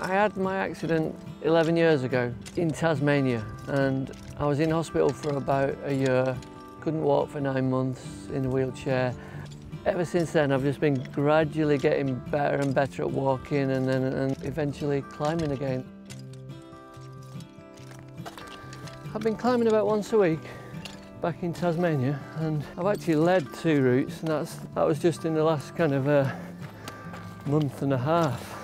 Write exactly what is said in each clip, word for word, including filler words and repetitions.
I had my accident eleven years ago in Tasmania, and I was in hospital for about a year. Couldn't walk for nine months in a wheelchair. Ever since then, I've just been gradually getting better and better at walking and then and eventually climbing again. I've been climbing about once a week back in Tasmania, and I've actually led two routes, and that's, that was just in the last kind of uh, month and a half.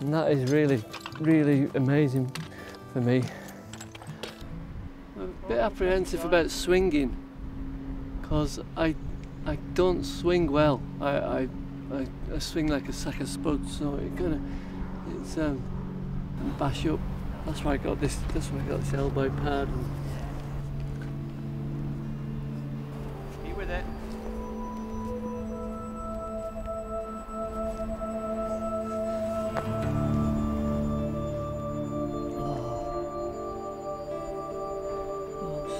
And that is really, really amazing for me. I'm a bit apprehensive about swinging because I, I don't swing well. I, I, I, I swing like a sack of spuds, so it kind of, it's um, bash up. That's why I got this. That's why I got this elbow pad. Be with it.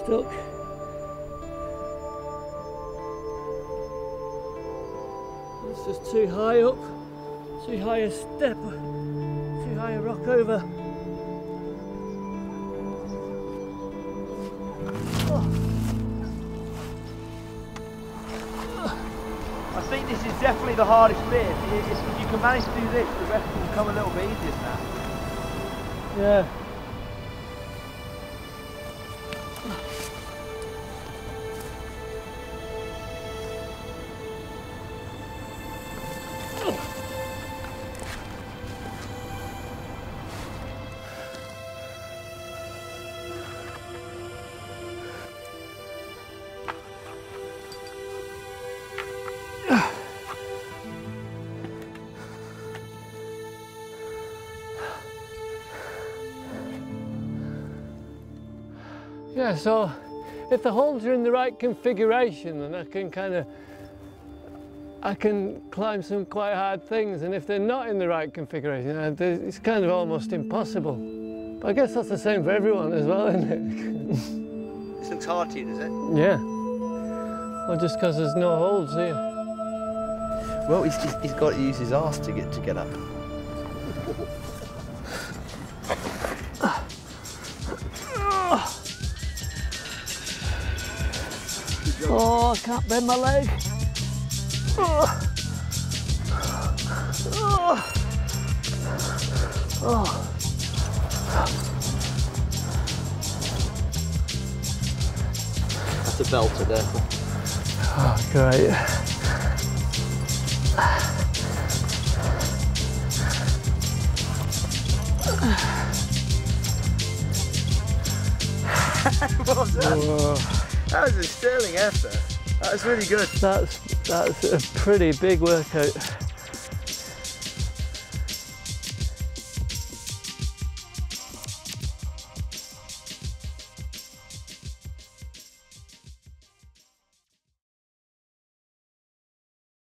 Stuck. It's just too high up, too high a step, too high a rock over. I think this is definitely the hardest bit. If you can manage to do this, the rest will become a little bit easier now. Yeah. Yeah, so if the holds are in the right configuration, then I can kind of, I can climb some quite hard things, and if they're not in the right configuration, it's kind of almost impossible. But I guess that's the same for everyone as well, isn't it? This looks hard to you, does it? Yeah. Well, just because there's no holds here. Well, he's, just, he's got to use his arse to get to get up. Oh, I can't bend my leg. Oh. Oh. Oh. That's a belter there. Oh, great. What was that? Whoa. That was a sterling effort. That was really good. That's, that's a pretty big workout.